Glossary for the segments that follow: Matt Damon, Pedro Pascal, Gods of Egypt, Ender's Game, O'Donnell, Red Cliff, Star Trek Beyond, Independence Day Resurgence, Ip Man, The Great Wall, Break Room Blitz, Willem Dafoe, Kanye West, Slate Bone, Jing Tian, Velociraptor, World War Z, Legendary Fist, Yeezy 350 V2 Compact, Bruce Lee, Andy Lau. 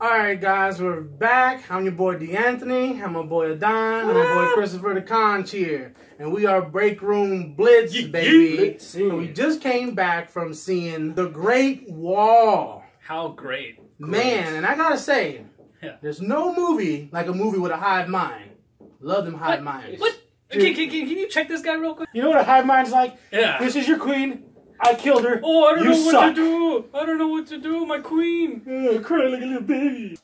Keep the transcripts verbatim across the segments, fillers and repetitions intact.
Alright guys, we're back. I'm your boy D'Anthony, I'm my boy Adon, what? I'm my boy Christopher the Conch here. And we are Break Room Blitz, yeah, baby. Yeah. And we just came back from seeing The Great Wall. How great. great. Man, and I gotta say, yeah. There's no movie like a movie with a hive mind. Love them hive what? minds. What? Can, can, can you check this guy real quick? You know what a hive mind's like? Yeah. This is your queen. I killed her. Oh, I don't you know what suck. to do. I don't know what to do. My queen. Oh, crying like a little baby.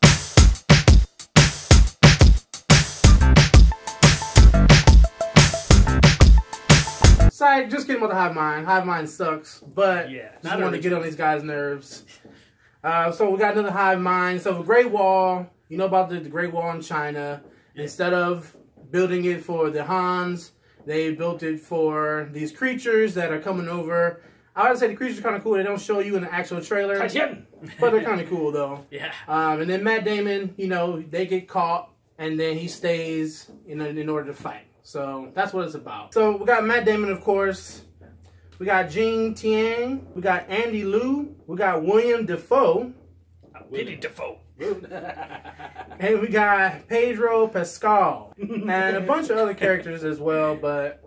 Sorry, just kidding about the hive mind. Hive mind sucks, but yeah, just want to get on these guys' nerves. Uh, so we got another hive mind. So the Great Wall. You know about the, the Great Wall in China. Yeah. Instead of building it for the Hans, they built it for these creatures that are coming over. I would say the creatures are kind of cool. They don't show you in the actual trailer. But they're kind of cool, though. Yeah. Um, and then Matt Damon, you know, they get caught, and then he stays in, in order to fight. So that's what it's about. So we got Matt Damon, of course. We got Jing Tian. We got Andy Lau. We got Willem Dafoe. Willie Dafoe. And we got Pedro Pascal. And a bunch of other characters as well, but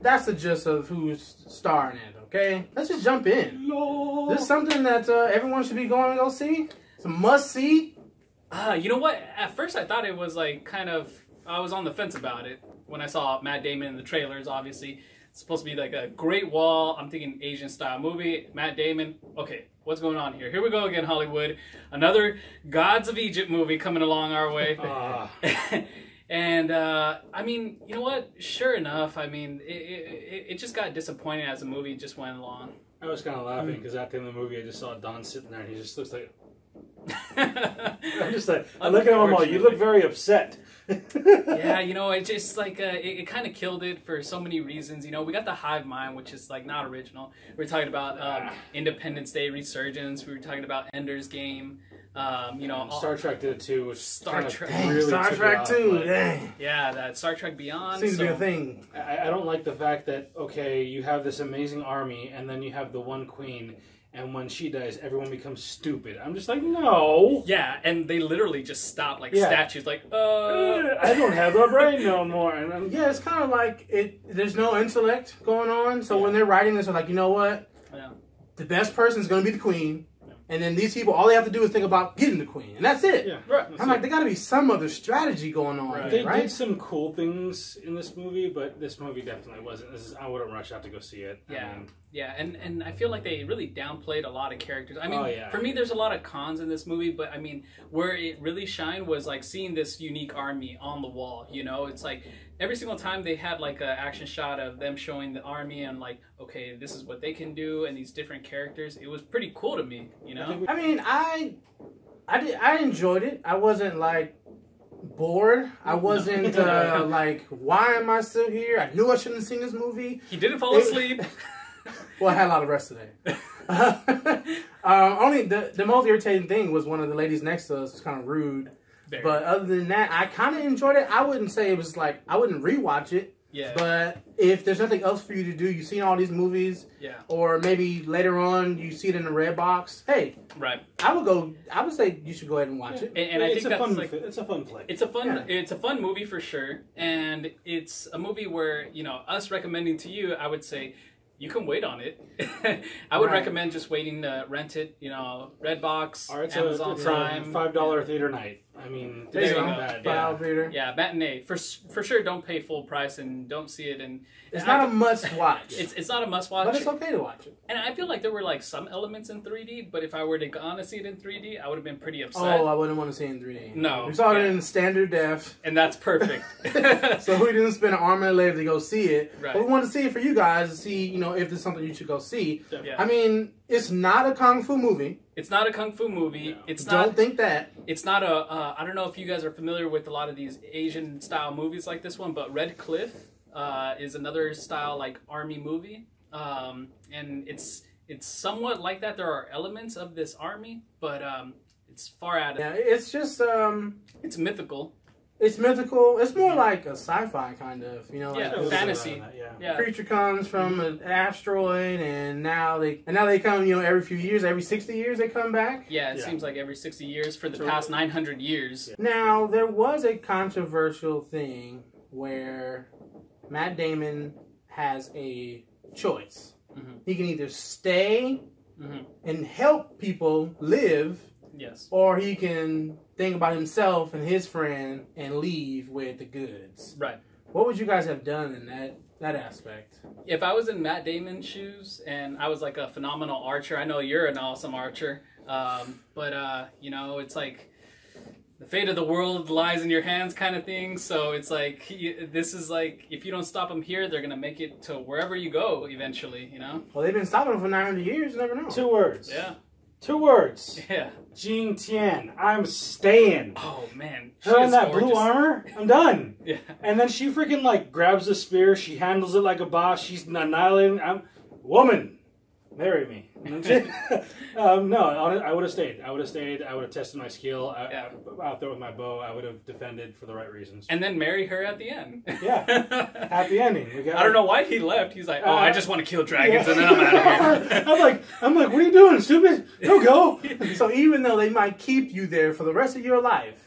that's the gist of who's starring in it. Okay, let's just jump in. Lord. This is something that uh, everyone should be going to go see. It's a must-see. Uh, you know what? At first I thought it was like kind of... I was on the fence about it when I saw Matt Damon in the trailers, obviously. It's supposed to be like a Great Wall. I'm thinking Asian-style movie. Matt Damon. Okay, what's going on here? Here we go again, Hollywood. Another Gods of Egypt movie coming along our way. Uh. And, uh, I mean, you know what? Sure enough, I mean, it, it, it just got disappointing as the movie just went along. I was kind of laughing because after the movie, I just saw Don sitting there, and he just looks like... I'm just like, I look at him all, you look very upset. Yeah, you know, it just like, uh, it, it kind of killed it for so many reasons. You know, we got the hive mind, which is like not original. We were talking about um, Independence Day Resurgence. We were talking about Ender's Game. Um, you know, Star Trek did it too. Which Star Trek, really Star Trek too. Yeah, that Star Trek Beyond seems so, to be a thing. I, I don't like the fact that okay, you have this amazing army, and then you have the one queen, and when she dies, everyone becomes stupid. I'm just like, no. Yeah, and they literally just stop like yeah. statues. Like, uh, I don't have a brain no more. And I'm, yeah, it's kind of like it. There's no intellect going on. So yeah. when they're writing this, they're like, you know what? Yeah. The best person's gonna be the queen. And then these people, all they have to do is think about getting the queen. And that's it. Yeah, right, that's I'm like, there got to be some other strategy going on. Right. They right? did some cool things in this movie, but this movie definitely wasn't. This is, I wouldn't rush out to go see it. Yeah, um, yeah, and, and I feel like they really downplayed a lot of characters. I mean, oh, yeah. for me, there's a lot of cons in this movie, but I mean, where it really shined was like seeing this unique army on the wall, you know? It's like... Every single time they had like an action shot of them showing the army and like, okay, this is what they can do and these different characters, it was pretty cool to me, you know? I mean, I I, did, I enjoyed it. I wasn't like bored. I wasn't uh, like, why am I still here? I knew I shouldn't have seen this movie. He didn't fall it, asleep. Well, I had a lot of rest today. um, only the, the most irritating thing was one of the ladies next to us was kind of rude. There. But other than that, I kind of enjoyed it. I wouldn't say it was like, I wouldn't rewatch it. Yeah. But if there's nothing else for you to do, you've seen all these movies. Yeah. Or maybe later on, you see it in the red box. Hey. Right. I would go, I would say you should go ahead and watch yeah. it. And, and I it's think a that's fun, like, it's a fun play. It's a fun, yeah. it's a fun movie for sure. And it's a movie where, you know, us recommending to you, I would say, you can wait on it. I would right. recommend just waiting to rent it, you know, Redbox, right, so Amazon it's Prime. five dollar theater night. I mean, there you go. Bad, yeah. Theater. yeah, matinee. For for sure, don't pay full price and don't see it. And It's not I, a must watch. It's, it's not a must watch. But it's okay to watch it. And I feel like there were like some elements in three D, but if I were to go on to see it in three D, I would have been pretty upset. Oh, I wouldn't want to see it in three D. No. We saw yeah. it in standard def. And that's perfect. So we didn't spend an arm and a leg to go see it. Right. But we wanted to see it for you guys to see, you know, if there's something you should go see. Yeah. I mean, it's not a kung fu movie. It's not a kung fu movie. No. It's not, don't think that. It's not a, uh, I don't know if you guys are familiar with a lot of these Asian style movies like this one, but Red Cliff uh, is another style like army movie. Um, and it's it's somewhat like that. There are elements of this army, but um, it's far out of... Yeah, it's just... Um, it's mythical. It's mythical. It's more like a sci-fi kind of, you know, yeah, like fantasy. That, yeah. Yeah. Creature comes from an asteroid, and now they and now they come, you know, every few years, every sixty years they come back. Yeah, it yeah. seems like every sixty years for the so, past nine hundred years. Yeah. Now there was a controversial thing where Matt Damon has a choice. Mm-hmm. He can either stay mm-hmm. and help people live. Yes. Or he can think about himself and his friend and leave with the goods. Right. What would you guys have done in that, that aspect? If I was in Matt Damon's shoes and I was like a phenomenal archer, I know you're an awesome archer, um, but, uh, you know, it's like the fate of the world lies in your hands kind of thing. So it's like, this is like, if you don't stop them here, they're going to make it to wherever you go eventually, you know? Well, they've been stopping them for nine hundred years, you never know. Two words. Yeah. Two words. Yeah. Jing Tian. I'm staying. Oh, man. She Her in that gorgeous blue armor, I'm done. Yeah. And then she freaking, like, grabs the spear. She handles it like a boss. She's annihilating. I'm... Woman, marry me. um, no, I would have stayed. I would have stayed. I would have tested my skill I, yeah. out there with my bow. I would have defended for the right reasons. And then marry her at the end. Yeah. At the ending. I don't like, know why he left. He's like, oh, uh, I just want to kill dragons, yeah. and then I'm out of here. I'm like, I'm like, what are you doing, stupid? Don't go. So even though they might keep you there for the rest of your life,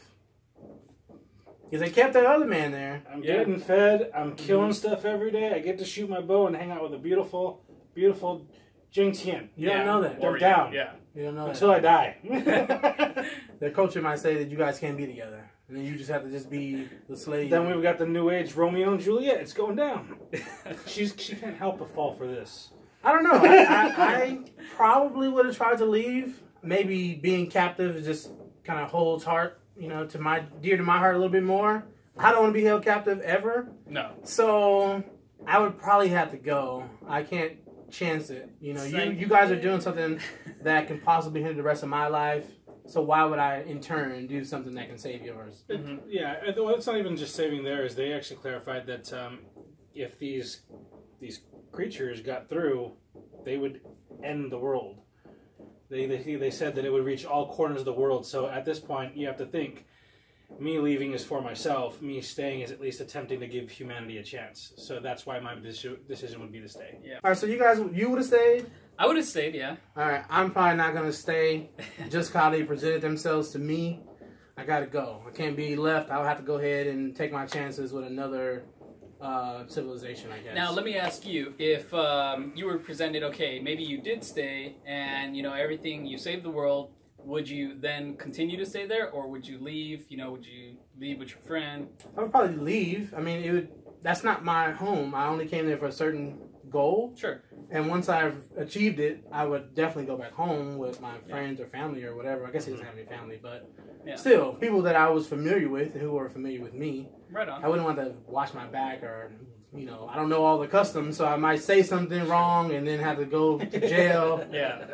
because they kept that other man there. I'm yeah. getting fed. I'm killing mm-hmm. stuff every day. I get to shoot my bow and hang out with a beautiful, beautiful... Jing Tian. You yeah. don't know that. They're down. Yeah. You don't know Until that. Until I die. Their culture might say that you guys can't be together. And then you just have to just be the slave. Then we've got the new age Romeo and Juliet. It's going down. She's She can't help but fall for this. I don't know. I, I, I probably would have tried to leave. Maybe being captive just kind of holds heart, you know, to my dear to my heart a little bit more. I don't want to be held captive ever. No. So I would probably have to go. I can't chance it, you know. You, you guys are doing something that can possibly hinder the rest of my life. So why would I, in turn, do something that can save yours? It, mm-hmm. Yeah, well, it's not even just saving theirs. They actually clarified that um, if these these creatures got through, they would end the world. They, they they said that it would reach all corners of the world. So at this point, you have to think: me leaving is for myself. Me staying is at least attempting to give humanity a chance. So that's why my decision would be to stay. Yeah. All right. So you guys, you would have stayed? I would have stayed, yeah. All right. I'm probably not going to stay just how they presented themselves to me. I got to go. I can't be left. I'll have to go ahead and take my chances with another uh, civilization, I guess. Now, let me ask you, if um, you were presented, okay, maybe you did stay and, you know, everything, you saved the world, would you then continue to stay there, or would you leave? You know, would you leave with your friend? I would probably leave. I mean, it would, that's not my home. I only came there for a certain goal. Sure. And once I've achieved it, I would definitely go back home with my friends yeah. or family or whatever. I guess he doesn't have any family, but yeah. still, people that I was familiar with who were familiar with me. Right on. I wouldn't want to watch my back or... you know, I don't know all the customs, so I might say something wrong and then have to go to jail. Yeah.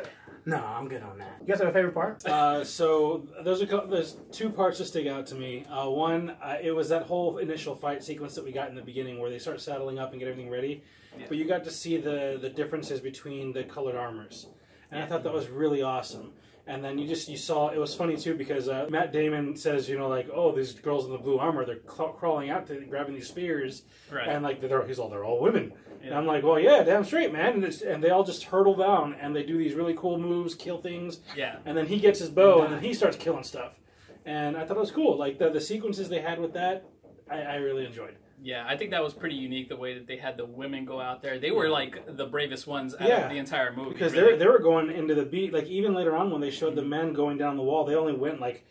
No, I'm good on that. You guys have a favorite part? Uh, so there's a couple, there's two parts that stick out to me. Uh, one, uh, it was that whole initial fight sequence that we got in the beginning where they start saddling up and get everything ready. Yeah. But you got to see the, the differences between the colored armors. And yeah. I thought that was really awesome. And then you just, you saw, it was funny too because uh, Matt Damon says, you know, like, oh, these girls in the blue armor, they're crawling out to grabbing these spears. Right. And like, they're, he's all, they're all women. Yeah. And I'm like, well, yeah, damn straight, man. And, it's, and they all just hurtle down and they do these really cool moves, kill things. Yeah. And then he gets his bow and then he starts killing stuff. And I thought it was cool. Like the, the sequences they had with that, I, I really enjoyed. Yeah, I think that was pretty unique, the way that they had the women go out there. They were, like, the bravest ones out yeah, of the entire movie. Because really. they, they were going into the beat. Like, even later on when they showed the men going down the wall, they only went, like,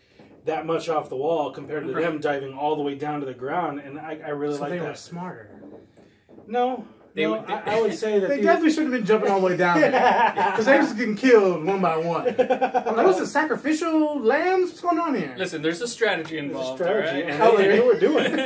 that much off the wall compared to right. them diving all the way down to the ground. And I, I really so like that. So they were smarter. No. They no, would, they, I, I would say that they, they definitely shouldn't have been jumping all the way down there because they were just getting killed one by one. I'm like, what's the sacrificial lambs? What's going on here? Listen, there's a strategy involved. There's a strategy, right? And they knew what they were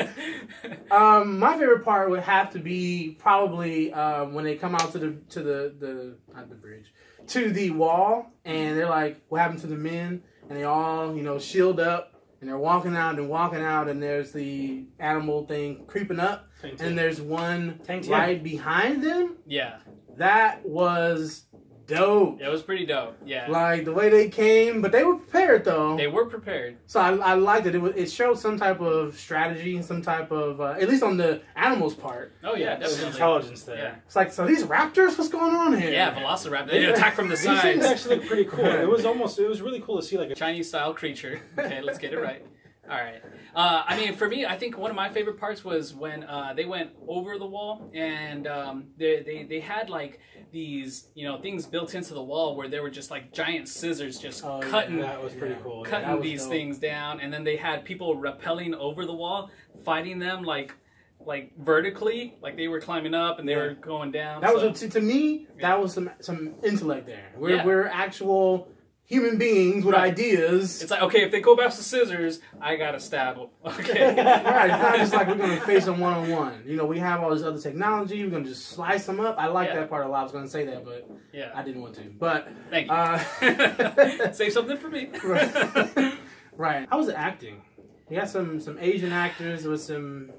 doing. um, my favorite part would have to be probably um, when they come out to the to the the not the bridge to the wall, and they're like, "What happened to the men?" And they all, you know, shield up. And they're walking out and walking out, and there's the animal thing creeping up, and there's one right behind them. Yeah. That was dope. It was pretty dope, yeah. Like, the way they came, but they were prepared, though. They were prepared. So I, I liked it. It, was, it showed some type of strategy, some type of, uh, at least on the animals' part. Oh, yeah, yeah. Definitely. There's intelligence there. Yeah. It's like, so these raptors, what's going on here? Yeah, velociraptor. They yeah. attack from the sides. These things actually look pretty cool. It was almost, it was really cool to see, like, a Chinese-style creature. Okay, let's get it right. All right. Uh, I mean, for me, I think one of my favorite parts was when uh, they went over the wall, and um, they, they they had like these you know things built into the wall where there were just like giant scissors just oh, cutting yeah, that was pretty yeah, cool. cutting yeah, these dope. things down, and then they had people rappelling over the wall, fighting them like like vertically, like they were climbing up and they yeah. were going down. That so. was to, to me yeah. that was some some intellect there. We're yeah. we're actual. Human beings with right. ideas. It's like, okay, if they go back to scissors, I gotta stab them. Okay. All right, it's not just like we're gonna face them one-on-one. You know, we have all this other technology, we're gonna just slice them up. I like yeah. that part a lot. I was gonna say that, but yeah. I didn't want to. But thank you. Uh, Save something for me. Right. Right. How was the acting? We got some, some Asian actors with some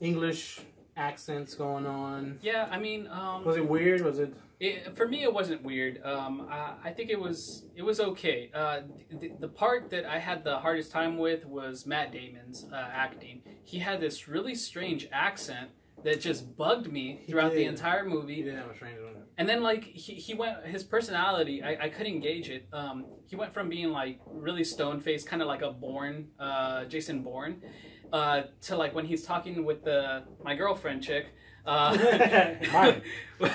English accents going on. Yeah, I mean... Um, was it weird? Was it... It, for me, it wasn't weird. Um, I, I think it was it was okay. Uh, the, the part that I had the hardest time with was Matt Damon's uh, acting. He had this really strange accent that just bugged me throughout the entire movie. He didn't have a strange one. And then, like, he, he went, his personality, I, I couldn't gauge it. Um, he went from being, like, really stone-faced, kind of like a Bourne, uh, Jason Bourne, uh, to, like, when he's talking with the my girlfriend chick, Uh,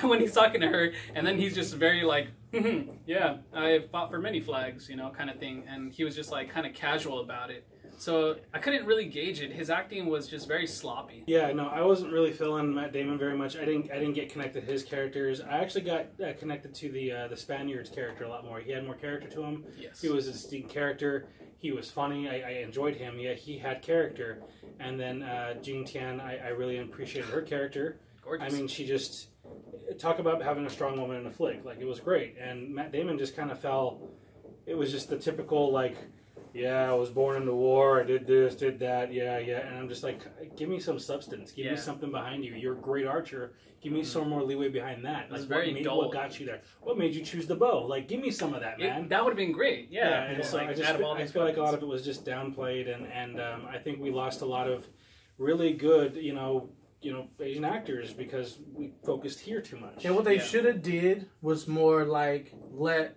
when he's talking to her, and then he's just very like, mm-hmm, yeah, I fought for many flags, you know, kind of thing, and he was just like kind of casual about it. So I couldn't really gauge it. His acting was just very sloppy. Yeah, no, I wasn't really feeling Matt Damon very much. I didn't, I didn't get connected to his characters. I actually got uh, connected to the uh, the Spaniard's character a lot more. He had more character to him. Yes, he was a distinct character. He was funny. I, I enjoyed him. Yeah, he had character. And then uh, Jing Tian, I, I really appreciated her character. Gorgeous. I mean, she just talk about having a strong woman in a flick. Like, it was great. And Matt Damon just kind of fell. It was just the typical like. Yeah, I was born in the war, I did this, did that, yeah, yeah. And I'm just like, give me some substance. Give yeah. me something behind you. You're a great archer. Give me mm. some more leeway behind that. That's like, very what, made, what got you there? What made you choose the bow? Like, give me some of that, man. It, that would have been great, yeah. yeah and yeah. So like, I, just, out of all I feel like a lot of it was just downplayed, and, and um, I think we lost a lot of really good, you know, you know, Asian actors because we focused here too much. And what they yeah. should have did was more like let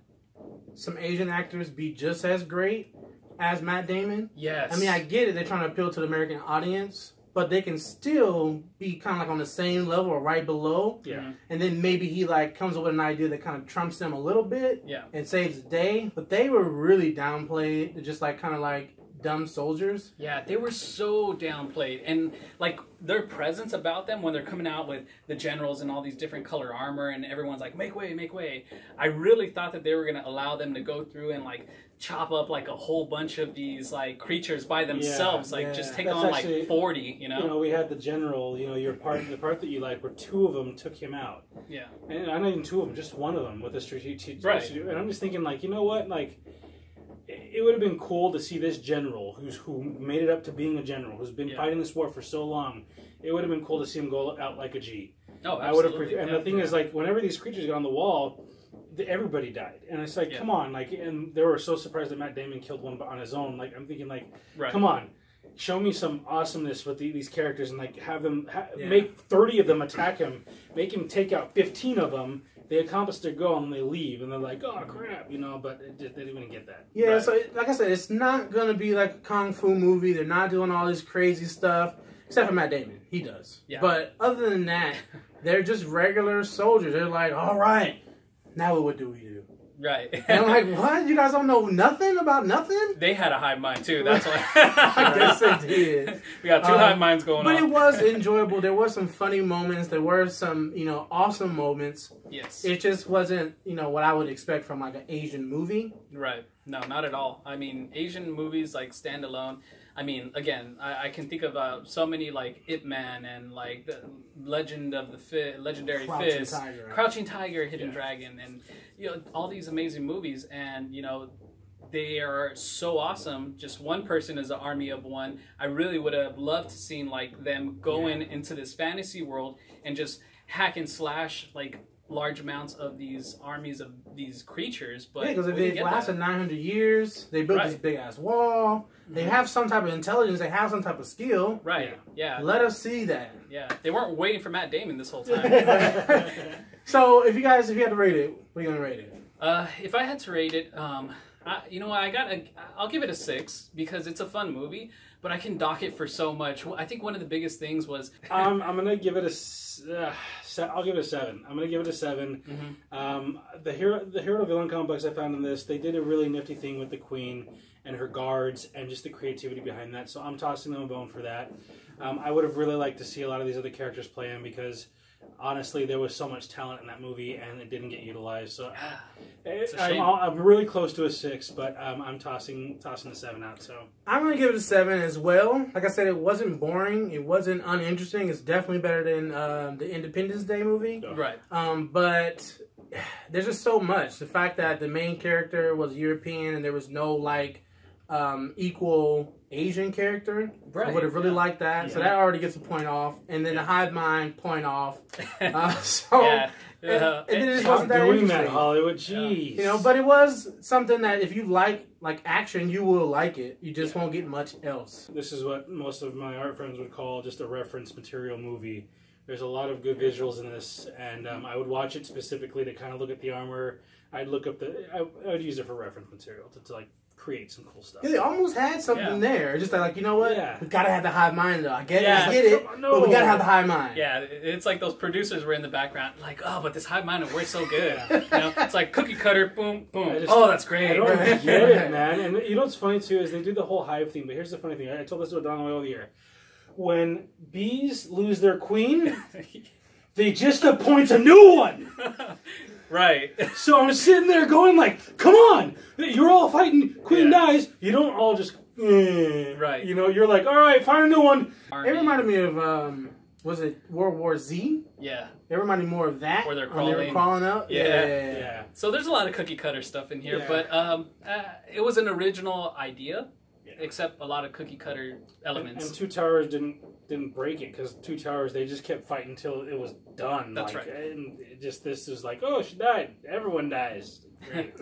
some Asian actors be just as great as Matt Damon. Yes. I mean, I get it. They're trying to appeal to the American audience, but they can still be kind of like on the same level or right below. Yeah. And then maybe he like comes up with an idea that kind of trumps them a little bit. Yeah. And saves the day. But they were really downplayed, just like kind of like dumb soldiers. Yeah, they were so downplayed, and like their presence about them when they're coming out with the generals and all these different color armor, and everyone's like, make way, make way. I really thought that they were going to allow them to go through and like chop up like a whole bunch of these like creatures by themselves, yeah, like yeah. just take That's on actually, like forty, you know? You know, we had the general, you know, your part, the part that you like where two of them took him out. Yeah. And not even two of them, just one of them with a strategic... Right. And I'm just thinking like, you know what, like... It would have been cool to see this general who's who made it up to being a general, who's been yeah. fighting this war for so long. It would have been cool to see him go out like a G. No, oh, I would have. Preferred, and yeah. the thing is, like, whenever these creatures got on the wall, everybody died, and it's like, yeah. come on, like, and they were so surprised that Matt Damon killed one on his own. Like, I'm thinking, like, right. come on, show me some awesomeness with the, these characters, and like, have them ha yeah. make thirty of them attack him, make him take out fifteen of them. They accomplish their goal and they leave, and they're like, "Oh crap," you know. But it just, they didn't even get that. Yeah. Right. So, it, like I said, it's not gonna be like a kung fu movie. They're not doing all this crazy stuff, except for Matt Damon. He does. Yeah. But other than that, they're just regular soldiers. They're like, "All right, now what do we do?" Right. And I'm like, what? You guys don't know nothing about nothing? They had a hive mind, too. That's why. I guess they did. We got two um, hive minds going but on. But it was enjoyable. There were some funny moments. There were some, you know, awesome moments. Yes. It just wasn't, you know, what I would expect from, like, an Asian movie. Right. No, not at all. I mean, Asian movies, like, standalone. I mean, again, I, I can think of uh, so many like Ip Man and like the Legend of the Fi Legendary Fist, Crouching Tiger, Hidden yeah. Dragon, and you know all these amazing movies, and you know they are so awesome. Just one person is an army of one. I really would have loved to seen like them going yeah. into this fantasy world and just hack and slash like large amounts of these armies of these creatures, but yeah, because if they lasted nine hundred years, they built right. this big ass wall. They have some type of intelligence. They have some type of skill. Right. Yeah. yeah. Let us see that. Yeah. They weren't waiting for Matt Damon this whole time. So, if you guys, if you had to rate it, what are you gonna rate it? Uh, if I had to rate it, um, I, you know, I got, a, I'll give it a six because it's a fun movie. But I can dock it for so much. I think one of the biggest things was... um, I'm going to give it a... Uh, se I'll give it a seven. I'm going to give it a seven. Mm-hmm. um, the hero, the hero-villain complex I found in this, they did a really nifty thing with the queen and her guards and just the creativity behind that. So I'm tossing them a bone for that. Um, I would have really liked to see a lot of these other characters play them because... honestly, there was so much talent in that movie, and it didn't get utilized. So it, I'm, all, I'm really close to a six, but um, I'm tossing tossing the seven out. So I'm gonna give it a seven as well. Like I said, it wasn't boring. It wasn't uninteresting. It's definitely better than uh, the Independence Day movie, oh. right? Um, but there's just so much. The fact that the main character was European, and there was no like um, equal Asian character, right. I would have really yeah. liked that. Yeah. So that already gets a point off, and then the hive mind point off. Uh, so yeah. and, yeah. and then it just wasn't that doing that Hollywood, jeez. You know, but it was something that if you like like action, you will like it. You just yeah. won't get much else. This is what most of my art friends would call just a reference material movie. There's a lot of good visuals in this, and um, I would watch it specifically to kind of look at the armor. I'd look up the. I, I would use it for reference material to, to like. create some cool stuff. Yeah, they almost had something yeah. there. Just like, you know what? Yeah. We gotta have the hive mind though. I get yeah. it, I get it, no. but we gotta have the hive mind. Yeah, it's like those producers were in the background, like, oh, but this hive mind will work so good. You know? It's like cookie cutter, boom, boom. Just, oh, that's great. I don't get it, man. And you know what's funny too is they do the whole hive thing, but here's the funny thing. I told this to O'Donnell all year. When bees lose their queen, they just appoint a new one. Right. So I'm sitting there going like, come on! You're all fighting, queen yeah. dies, you don't all just... Eh. Right. You know, you're like, all right, find a new one. Army. It reminded me of, um, was it World War Z? Yeah. It reminded me more of that. Where they're crawling. When they were crawling out. Yeah. Yeah. yeah. yeah. So there's a lot of cookie cutter stuff in here, yeah. but um, uh, it was an original idea, yeah. except a lot of cookie cutter elements. And, and Two Towers didn't didn't break it because Two Towers, they just kept fighting until it was done. That's like, right. And just this is like, oh, she died. Everyone dies. Great.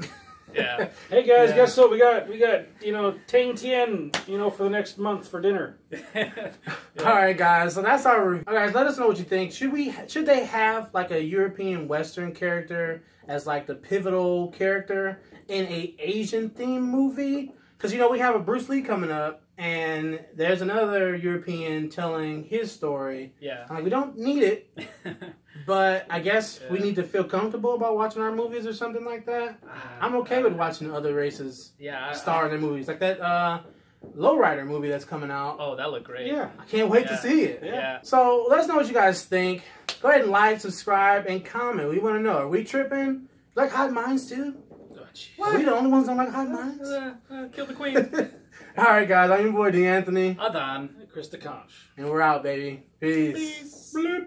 yeah. Hey guys, yeah. guess what? We got we got you know Jing Tian you know for the next month for dinner. yeah. All right, guys. So that's our review. All right, guys, let us know what you think. Should we should they have like a European Western character as like the pivotal character in a Asian themed movie? Because you know we have a Bruce Lee coming up. And there's another European telling his story. Yeah. Like, we don't need it, but I guess yeah. we need to feel comfortable about watching our movies or something like that. Uh, I'm okay uh, with watching other races yeah, star I, I, in their movies. Like that uh, Lowrider movie that's coming out. Oh, that looked great. Yeah. I can't wait yeah. to see it. Yeah. yeah. So let us know what you guys think. Go ahead and like, subscribe, and comment. We want to know. Are we tripping? Like Hot Minds, too? Oh, what? Are we the only ones that don't like Hot Minds? Uh, uh, kill the queen. All right, guys. I'm your boy, D'Anthony. Adan. Chris DeConch. And we're out, baby. Peace. Peace.